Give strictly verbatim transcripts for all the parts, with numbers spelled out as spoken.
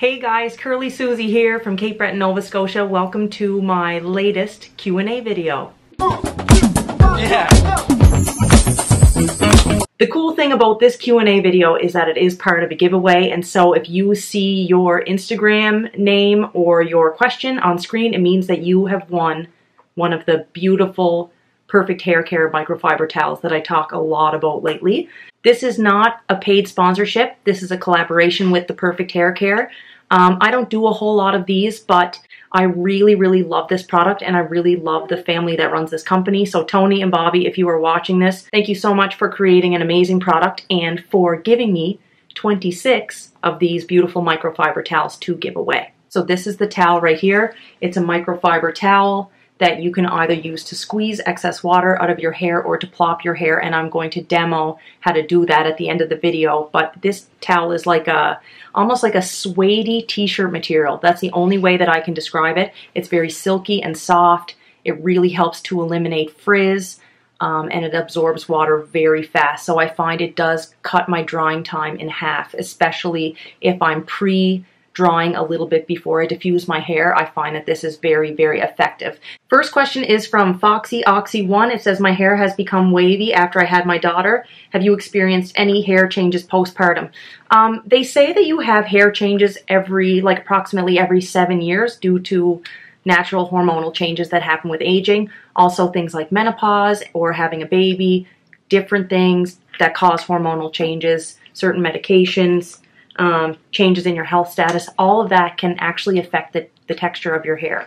Hey guys, Curly Susie here from Cape Breton, Nova Scotia. Welcome to my latest Q and A video. Yeah. The cool thing about this Q and A video is that it is part of a giveaway, and so if you see your Instagram name or your question on screen, it means that you have won one of the beautiful Perfect Haircare microfiber towels that I talk a lot about lately. This is not a paid sponsorship. This is a collaboration with the Perfect Haircare. Um, I don't do a whole lot of these, but I really, really love this product and I really love the family that runs this company. So Tony and Bobby, if you are watching this, thank you so much for creating an amazing product and for giving me twenty-six of these beautiful microfiber towels to give away. So this is the towel right here. It's a microfiber towel that you can either use to squeeze excess water out of your hair or to plop your hair, and I'm going to demo how to do that at the end of the video. But this towel is like a, almost like a suede-y t-shirt material. That's the only way that I can describe it. It's very silky and soft. It really helps to eliminate frizz, um, and it absorbs water very fast. So I find it does cut my drying time in half, especially if I'm pre- drying a little bit before I diffuse my hair. I find that this is very, very effective. First question is from Foxy Oxy one. It says, my hair has become wavy after I had my daughter. Have you experienced any hair changes postpartum? Um, they say that you have hair changes every, like approximately every seven years due to natural hormonal changes that happen with aging. Also things like menopause or having a baby, different things that cause hormonal changes, certain medications, Um, changes in your health status, all of that can actually affect the, the texture of your hair.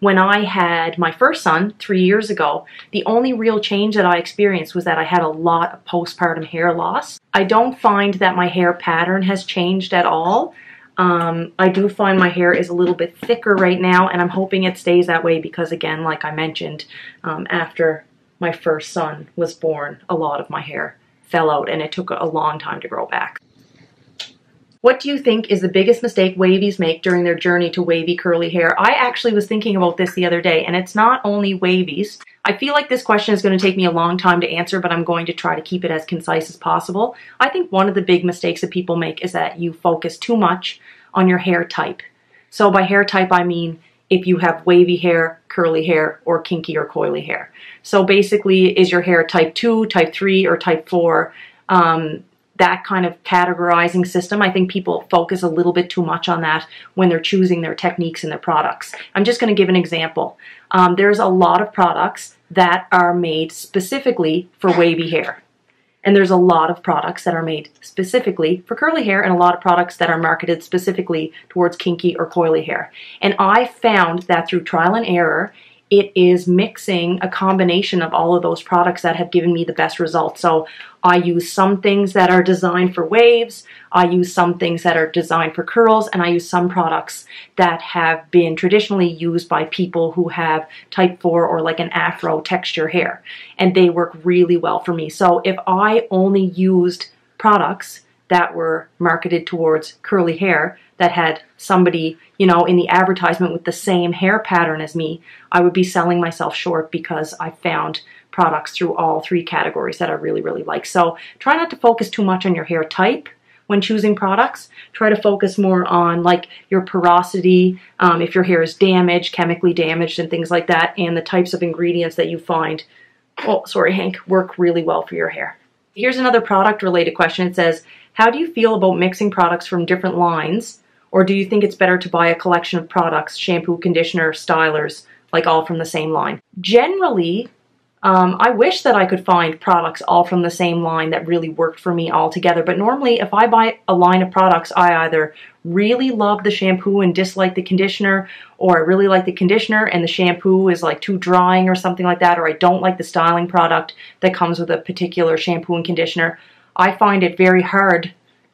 When I had my first son three years ago, the only real change that I experienced was that I had a lot of postpartum hair loss. I don't find that my hair pattern has changed at all. Um, I do find my hair is a little bit thicker right now, and I'm hoping it stays that way because, again, like I mentioned, um, after my first son was born, a lot of my hair fell out and it took a long time to grow back. What do you think is the biggest mistake wavies make during their journey to wavy curly hair? I actually was thinking about this the other day, and it's not only wavies. I feel like this question is going to take me a long time to answer, but I'm going to try to keep it as concise as possible. I think one of the big mistakes that people make is that you focus too much on your hair type. So by hair type, I mean if you have wavy hair, curly hair, or kinky or coily hair. So basically, is your hair type two, type three, or type four? Um, That kind of categorizing system, I think people focus a little bit too much on that when they're choosing their techniques and their products. I'm just going to give an example. Um, there's a lot of products that are made specifically for wavy hair. And there's a lot of products that are made specifically for curly hair, and a lot of products that are marketed specifically towards kinky or coily hair. And I found that through trial and error, it is mixing a combination of all of those products that have given me the best results. So I use some things that are designed for waves, I use some things that are designed for curls, and I use some products that have been traditionally used by people who have type four or like an afro texture hair. And they work really well for me. So if I only used products that were marketed towards curly hair, that had somebody, you know, in the advertisement with the same hair pattern as me, I would be selling myself short because I found products through all three categories that I really, really like. So try not to focus too much on your hair type when choosing products. Try to focus more on like your porosity, um, if your hair is damaged, chemically damaged and things like that, and the types of ingredients that you find, oh, sorry, Hank, work really well for your hair. Here's another product related question. It says, how do you feel about mixing products from different lines, or do you think it's better to buy a collection of products, shampoo, conditioner, stylers, like all from the same line? Generally, um, I wish that I could find products all from the same line that really worked for me all together, but normally if I buy a line of products, I either really love the shampoo and dislike the conditioner, or I really like the conditioner and the shampoo is like too drying or something like that, or I don't like the styling product that comes with a particular shampoo and conditioner. I find it very hard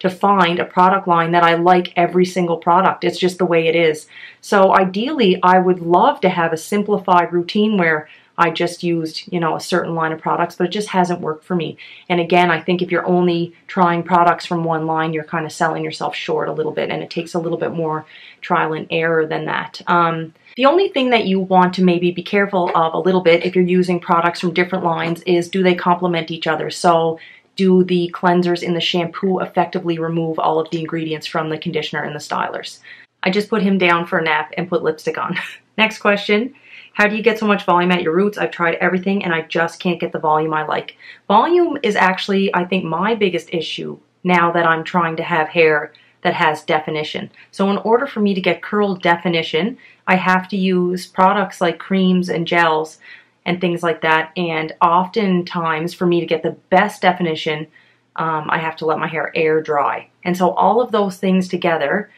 to find a product line that I like every single product. It's just the way it is. So ideally, I would love to have a simplified routine where I just used, you know, a certain line of products, but it just hasn't worked for me. And again, I think if you're only trying products from one line, you're kind of selling yourself short a little bit, and it takes a little bit more trial and error than that. Um, the only thing that you want to maybe be careful of a little bit if you're using products from different lines is, do they complement each other? So do the cleansers in the shampoo effectively remove all of the ingredients from the conditioner and the stylers. I just put him down for a nap and put lipstick on. Next question. How do you get so much volume at your roots? I've tried everything and I just can't get the volume I like. Volume is actually, I think, my biggest issue now that I'm trying to have hair that has definition. So in order for me to get curl definition, I have to use products like creams and gels and things like that. And oftentimes for me to get the best definition, um, I have to let my hair air dry. And so all of those things together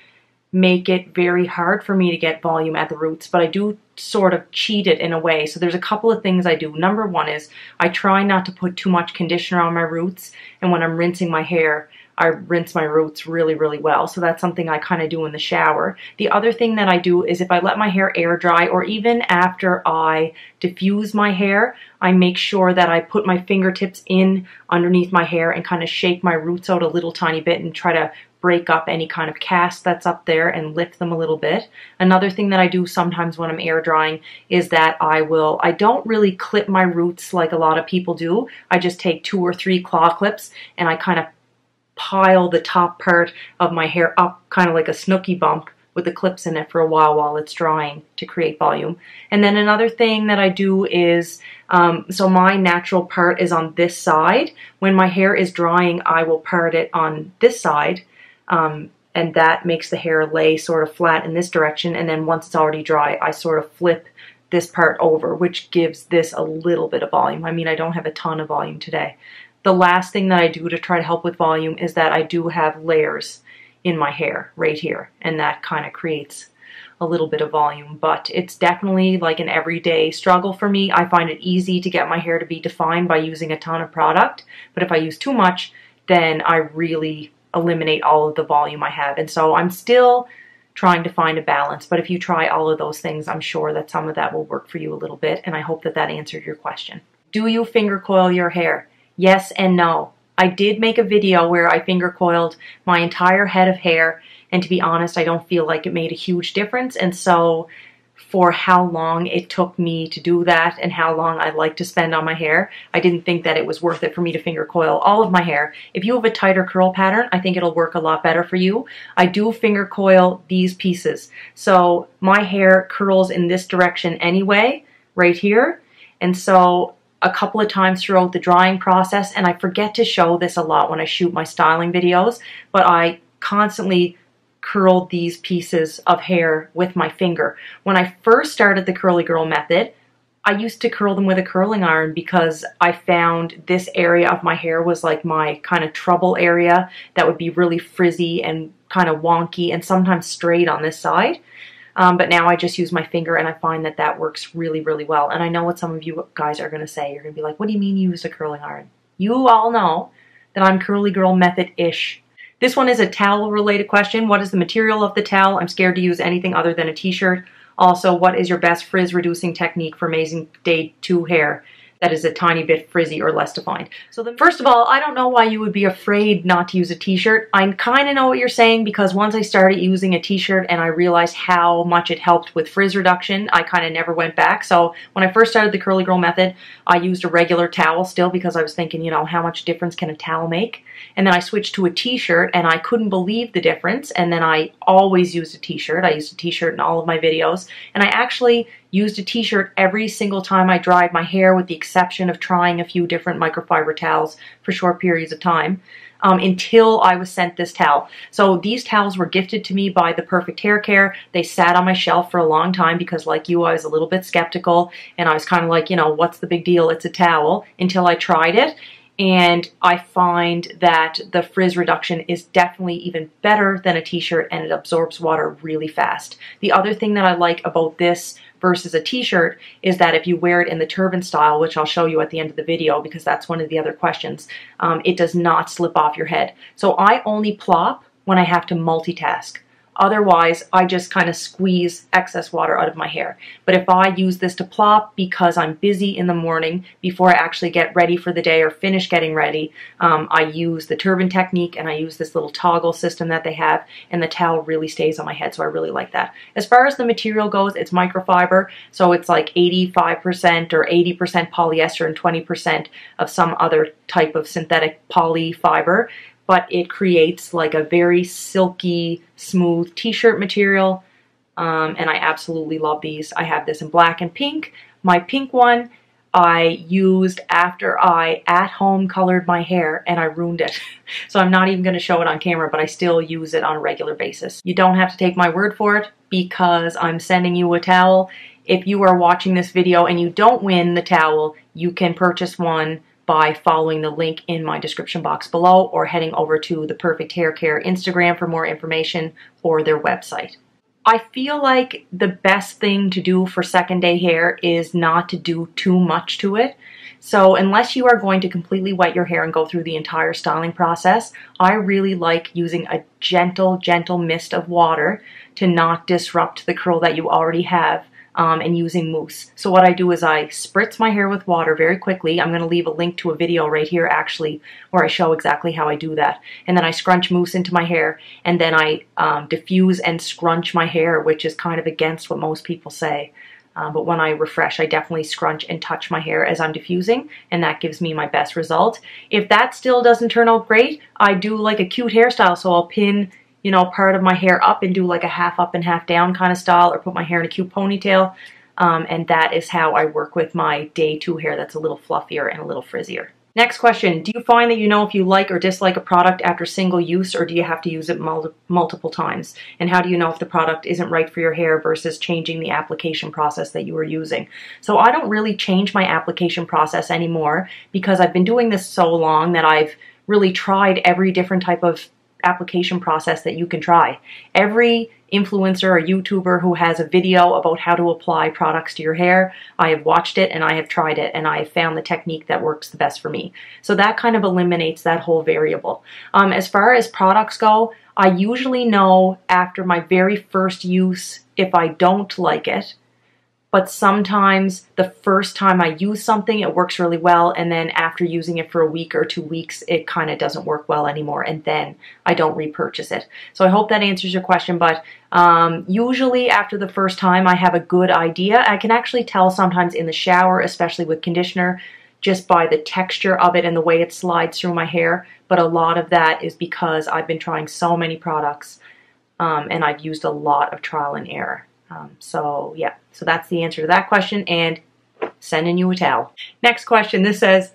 make it very hard for me to get volume at the roots, but I do sort of cheat it in a way. So there's a couple of things I do. Number one is I try not to put too much conditioner on my roots, and when I'm rinsing my hair, I rinse my roots really, really well. So that's something I kind of do in the shower. The other thing that I do is if I let my hair air dry, or even after I diffuse my hair, I make sure that I put my fingertips in underneath my hair and kind of shake my roots out a little tiny bit and try to break up any kind of cast that's up there and lift them a little bit. Another thing that I do sometimes when I'm air drying is that I will, I don't really clip my roots like a lot of people do. I just take two or three claw clips and I kind of pile the top part of my hair up kind of like a snooky bump with the clips in it for a while while it's drying to create volume. And then another thing that I do is, um, so my natural part is on this side. When my hair is drying, I will part it on this side. Um, and that makes the hair lay sort of flat in this direction, and then once it's already dry, I sort of flip this part over, which gives this a little bit of volume. I mean, I don't have a ton of volume today. The last thing that I do to try to help with volume is that I do have layers in my hair right here, and that kind of creates a little bit of volume, but it's definitely like an everyday struggle for me. I find it easy to get my hair to be defined by using a ton of product, but if I use too much, then I really eliminate all of the volume I have. And so I'm still trying to find a balance, but if you try all of those things, I'm sure that some of that will work for you a little bit, and I hope that that answered your question. Do you finger coil your hair? Yes and no. I did make a video where I finger coiled my entire head of hair, and to be honest, I don't feel like it made a huge difference, and so for how long it took me to do that and how long I like to spend on my hair, I didn't think that it was worth it for me to finger coil all of my hair. If you have a tighter curl pattern, I think it'll work a lot better for you. I do finger coil these pieces. So my hair curls in this direction anyway, right here. And so a couple of times throughout the drying process, and I forget to show this a lot when I shoot my styling videos, but I constantly curled these pieces of hair with my finger. When I first started the Curly Girl method, I used to curl them with a curling iron because I found this area of my hair was like my kind of trouble area that would be really frizzy and kind of wonky and sometimes straight on this side. Um, but now I just use my finger, and I find that that works really, really well. And I know what some of you guys are going to say. You're going to be like, what do you mean you used a curling iron? You all know that I'm Curly Girl method-ish. This one is a towel-related question. What is the material of the towel? I'm scared to use anything other than a t-shirt. Also, what is your best frizz-reducing technique for amazing day two hair that is a tiny bit frizzy or less defined? So the, first of all, I don't know why you would be afraid not to use a t-shirt. I kind of know what you're saying, because once I started using a t-shirt and I realized how much it helped with frizz reduction, I kind of never went back. So when I first started the Curly Girl method, I used a regular towel still, because I was thinking, you know, how much difference can a towel make? And then I switched to a t-shirt, and I couldn't believe the difference. And then I always used a t-shirt. I used a t-shirt in all of my videos, and I actually used a t-shirt every single time I dried my hair, with the exception of trying a few different microfiber towels for short periods of time, um, until I was sent this towel. So these towels were gifted to me by the Perfect Haircare. They sat on my shelf for a long time because, like you, I was a little bit skeptical, and I was kind of like, you know, what's the big deal? It's a towel, until I tried it. And I find that the frizz reduction is definitely even better than a t-shirt, and it absorbs water really fast. The other thing that I like about this versus a t-shirt is that if you wear it in the turban style, which I'll show you at the end of the video because that's one of the other questions, um, it does not slip off your head. So I only plop when I have to multitask. Otherwise, I just kind of squeeze excess water out of my hair. But if I use this to plop because I'm busy in the morning before I actually get ready for the day or finish getting ready, um, I use the turban technique and I use this little toggle system that they have, and the towel really stays on my head, so I really like that. As far as the material goes, it's microfiber, so it's like eighty-five percent or eighty percent polyester and twenty percent of some other type of synthetic poly fiber. But it creates like a very silky, smooth t-shirt material, um, and I absolutely love these. I have this in black and pink. My pink one I used after I at home colored my hair and I ruined it. So I'm not even going to show it on camera, but I still use it on a regular basis. You don't have to take my word for it because I'm sending you a towel. If you are watching this video and you don't win the towel, you can purchase one by following the link in my description box below or heading over to the Perfect Haircare Instagram for more information or their website. I feel like the best thing to do for second day hair is not to do too much to it. So unless you are going to completely wet your hair and go through the entire styling process, I really like using a gentle, gentle mist of water to not disrupt the curl that you already have. Um, and using mousse. So what I do is I spritz my hair with water very quickly. I'm going to leave a link to a video right here actually where I show exactly how I do that. And then I scrunch mousse into my hair, and then I um, diffuse and scrunch my hair, which is kind of against what most people say. Uh, but when I refresh, I definitely scrunch and touch my hair as I'm diffusing, and that gives me my best result. If that still doesn't turn out great, I do like a cute hairstyle, so I'll pin you know, part of my hair up and do like a half up and half down kind of style, or put my hair in a cute ponytail. Um, and that is how I work with my day two hair that's a little fluffier and a little frizzier. Next question, do you find that you know if you like or dislike a product after single use, or do you have to use it mul multiple times? And how do you know if the product isn't right for your hair versus changing the application process that you were using? So I don't really change my application process anymore because I've been doing this so long that I've really tried every different type of application process that you can try. Every influencer or YouTuber who has a video about how to apply products to your hair, I have watched it and I have tried it, and I have found the technique that works the best for me. So that kind of eliminates that whole variable. Um, as far as products go, I usually know after my very first use if I don't like it, but sometimes the first time I use something, it works really well, and then after using it for a week or two weeks, it kind of doesn't work well anymore, and then I don't repurchase it. So I hope that answers your question, but um, usually after the first time, I have a good idea. I can actually tell sometimes in the shower, especially with conditioner, just by the texture of it and the way it slides through my hair, but a lot of that is because I've been trying so many products, um, and I've used a lot of trial and error. Um, so yeah, so that's the answer to that question, and sending you a towel. Next question, this says,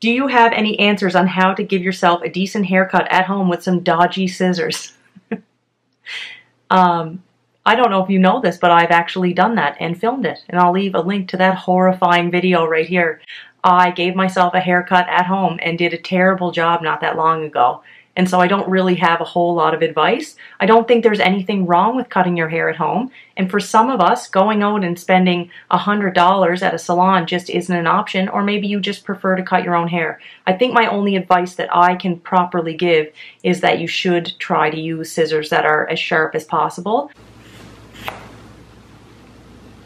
do you have any answers on how to give yourself a decent haircut at home with some dodgy scissors? um, I don't know if you know this, but I've actually done that and filmed it, and I'll leave a link to that horrifying video right here. I gave myself a haircut at home and did a terrible job not that long ago. And so I don't really have a whole lot of advice. I don't think there's anything wrong with cutting your hair at home. And for some of us, going out and spending one hundred dollars at a salon just isn't an option, or maybe you just prefer to cut your own hair. I think my only advice that I can properly give is that you should try to use scissors that are as sharp as possible.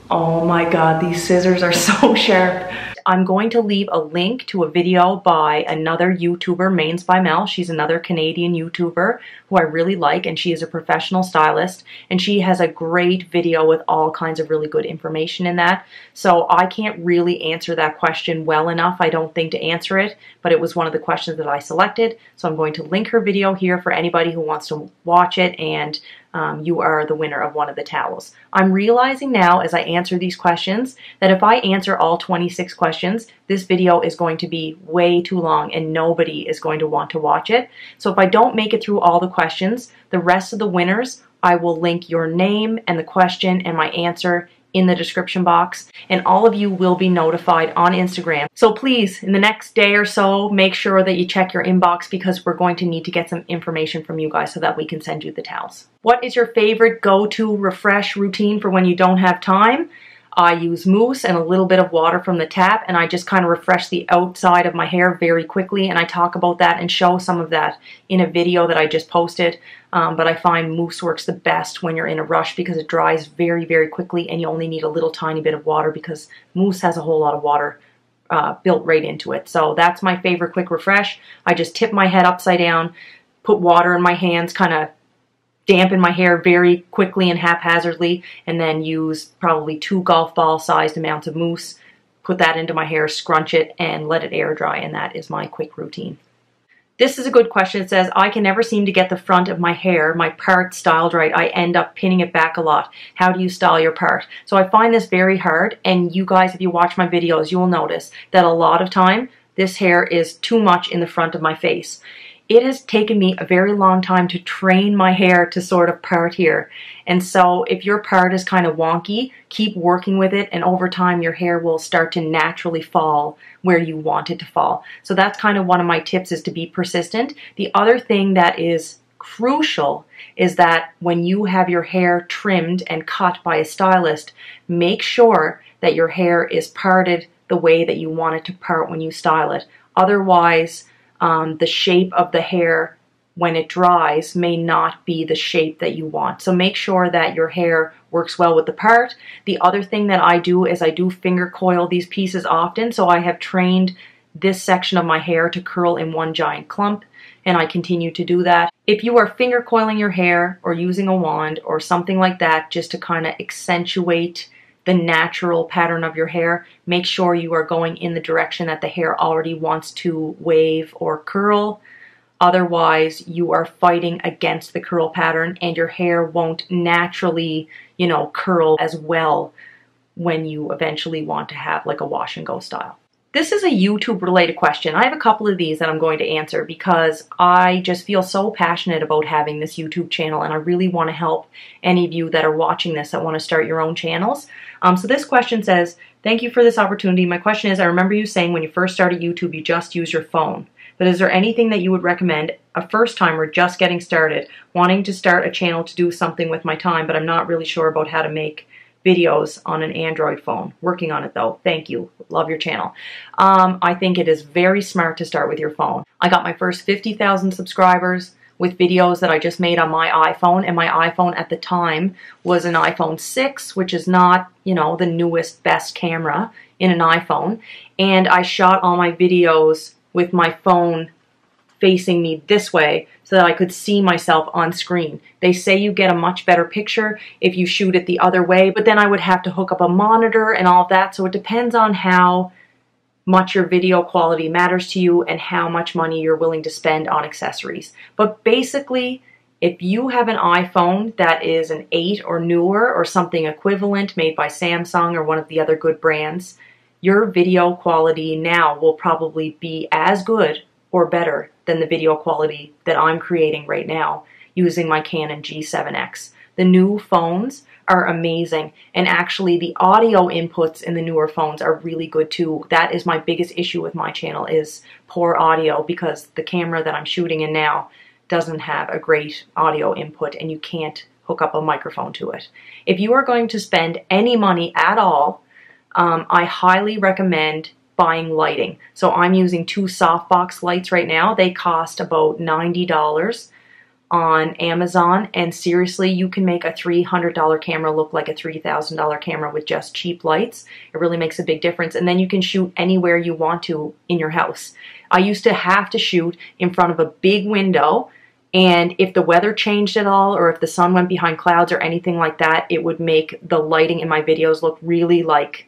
Oh my God, these scissors are so sharp. I'm going to leave a link to a video by another YouTuber, Mains by Mel. She's another Canadian YouTuber who I really like, and she is a professional stylist, and she has a great video with all kinds of really good information in that. So I can't really answer that question well enough, I don't think, to answer it, but it was one of the questions that I selected. So I'm going to link her video here for anybody who wants to watch it, and Um, you are the winner of one of the towels. I'm realizing now as I answer these questions that if I answer all twenty-six questions, this video is going to be way too long and nobody is going to want to watch it. So if I don't make it through all the questions, the rest of the winners, I will link your name and the question and my answer in the description box, and all of you will be notified on Instagram. So please, in the next day or so, make sure that you check your inbox, because we're going to need to get some information from you guys so that we can send you the towels. What is your favorite go-to refresh routine for when you don't have time? I use mousse and a little bit of water from the tap, and I just kind of refresh the outside of my hair very quickly, and I talk about that and show some of that in a video that I just posted. Um, but I find mousse works the best when you're in a rush because it dries very, very quickly, and you only need a little tiny bit of water because mousse has a whole lot of water uh, built right into it. So that's my favorite quick refresh. I just tip my head upside down, put water in my hands, kind of dampen my hair very quickly and haphazardly, and then use probably two golf ball sized amounts of mousse, put that into my hair, scrunch it, and let it air dry, and that is my quick routine. This is a good question. It says, I can never seem to get the front of my hair, my part, styled right. I end up pinning it back a lot. How do you style your part? So I find this very hard, and you guys, if you watch my videos, you will notice that a lot of time this hair is too much in the front of my face. It has taken me a very long time to train my hair to sort of part here. And so if your part is kind of wonky, keep working with it, and over time your hair will start to naturally fall where you want it to fall. So that's kind of one of my tips, is to be persistent. The other thing that is crucial is that when you have your hair trimmed and cut by a stylist, make sure that your hair is parted the way that you want it to part when you style it. Otherwise, Um, the shape of the hair when it dries may not be the shape that you want. So make sure that your hair works well with the part. The other thing that I do is I do finger coil these pieces often. So I have trained this section of my hair to curl in one giant clump, and I continue to do that. If you are finger coiling your hair or using a wand or something like that just to kind of accentuate the natural pattern of your hair, make sure you are going in the direction that the hair already wants to wave or curl. Otherwise, you are fighting against the curl pattern, and your hair won't naturally, you know, curl as well when you eventually want to have like a wash and go style. This is a YouTube related question. I have a couple of these that I'm going to answer because I just feel so passionate about having this YouTube channel, and I really want to help any of you that are watching this that want to start your own channels. Um, so this question says, thank you for this opportunity. My question is, I remember you saying when you first started YouTube, you just use your phone, but is there anything that you would recommend a first timer just getting started, wanting to start a channel to do something with my time, but I'm not really sure about how to make videos on an Android phone. Working on it though. Thank you. Love your channel. Um, I think it is very smart to start with your phone. I got my first fifty thousand subscribers with videos that I just made on my iPhone, and my iPhone at the time was an iPhone six, which is not, you know, the newest, best camera in an iPhone. And I shot all my videos with my phone facing me this way so that I could see myself on screen. They say you get a much better picture if you shoot it the other way, but then I would have to hook up a monitor and all of that, so it depends on how much your video quality matters to you and how much money you're willing to spend on accessories. But basically, if you have an iPhone that is an eight or newer or something equivalent made by Samsung or one of the other good brands, your video quality now will probably be as good or better than the video quality that I'm creating right now using my Canon G seven X. The new phones are amazing, and actually the audio inputs in the newer phones are really good too. That is my biggest issue with my channel, is poor audio, because the camera that I'm shooting in now doesn't have a great audio input, and you can't hook up a microphone to it. If you are going to spend any money at all, um, I highly recommend buying lighting. So I'm using two softbox lights right now. They cost about ninety dollars on Amazon, and seriously, you can make a three hundred dollar camera look like a three thousand dollar camera with just cheap lights. It really makes a big difference, and then you can shoot anywhere you want to in your house. I used to have to shoot in front of a big window, and if the weather changed at all, or if the sun went behind clouds or anything like that, it would make the lighting in my videos look really like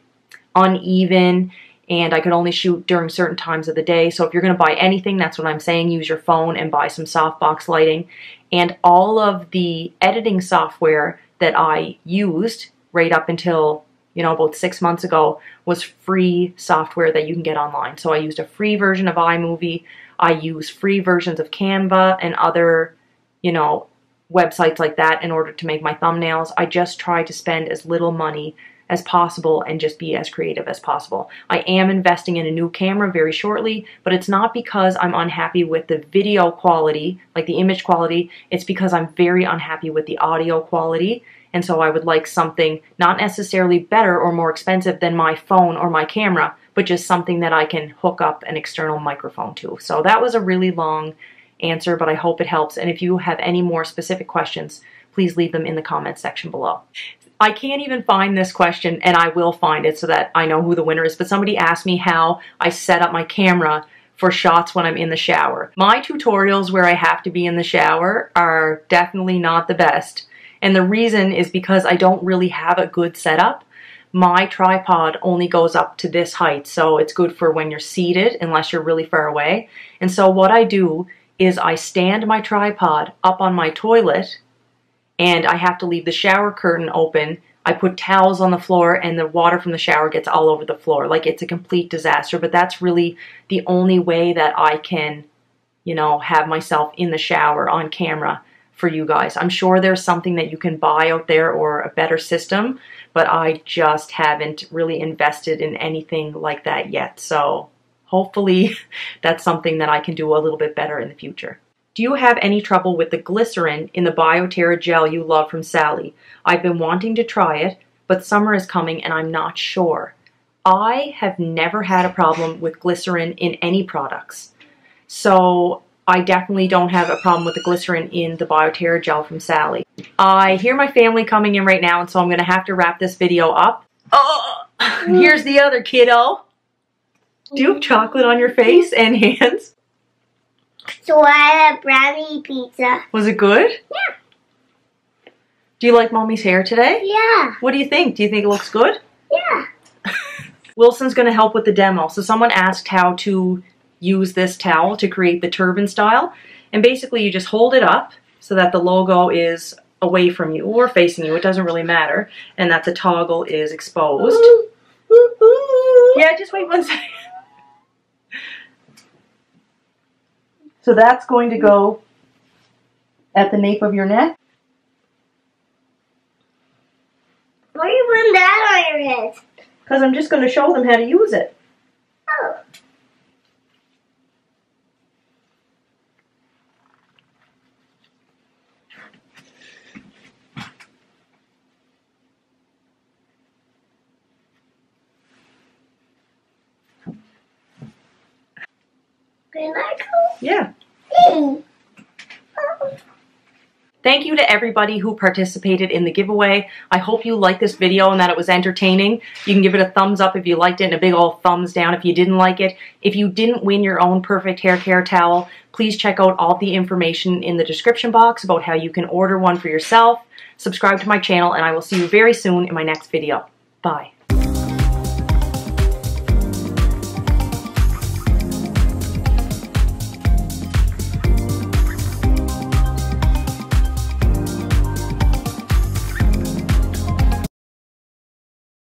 uneven, and I could only shoot during certain times of the day. So if you're going to buy anything, that's what I'm saying, use your phone and buy some softbox lighting. And all of the editing software that I used right up until, you know, about six months ago was free software that you can get online. So I used a free version of iMovie. I use free versions of Canva and other, you know, websites like that in order to make my thumbnails. I just try to spend as little money as possible and just be as creative as possible. I am investing in a new camera very shortly, but it's not because I'm unhappy with the video quality, like the image quality. It's because I'm very unhappy with the audio quality, and so I would like something not necessarily better or more expensive than my phone or my camera, but just something that I can hook up an external microphone to. So that was a really long answer, but I hope it helps. And if you have any more specific questions, please leave them in the comments section below. I can't even find this question, and I will find it so that I know who the winner is, but somebody asked me how I set up my camera for shots when I'm in the shower. My tutorials where I have to be in the shower are definitely not the best, and the reason is because I don't really have a good setup. My tripod only goes up to this height, so it's good for when you're seated unless you're really far away. And so what I do is I stand my tripod up on my toilet, and I have to leave the shower curtain open. I put towels on the floor, and the water from the shower gets all over the floor. Like, it's a complete disaster, but that's really the only way that I can, you know, have myself in the shower on camera for you guys. I'm sure there's something that you can buy out there or a better system, but I just haven't really invested in anything like that yet. So hopefully that's something that I can do a little bit better in the future. Do you have any trouble with the glycerin in the Biotera gel you love from Sally? I've been wanting to try it, but summer is coming and I'm not sure. I have never had a problem with glycerin in any products. So I definitely don't have a problem with the glycerin in the Biotera gel from Sally. I hear my family coming in right now, and so I'm gonna have to wrap this video up. Oh, here's the other kiddo. Do you have chocolate on your face and hands? So I had a brownie pizza. Was it good? Yeah. Do you like mommy's hair today? Yeah. What do you think? Do you think it looks good? Yeah. Wilson's going to help with the demo. So someone asked how to use this towel to create the turban style. And basically you just hold it up so that the logo is away from you or facing you. It doesn't really matter. And that the toggle is exposed. Ooh, ooh, ooh. Yeah, just wait one second. So that's going to go at the nape of your neck. Why are you putting that on your head? Because I'm just going to show them how to use it. Oh. Can I go? Yeah. Hey. Oh. Thank you to everybody who participated in the giveaway. I hope you liked this video and that it was entertaining. You can give it a thumbs up if you liked it and a big old thumbs down if you didn't like it. If you didn't win your own Perfect Haircare towel, please check out all the information in the description box about how you can order one for yourself. Subscribe to my channel, and I will see you very soon in my next video. Bye.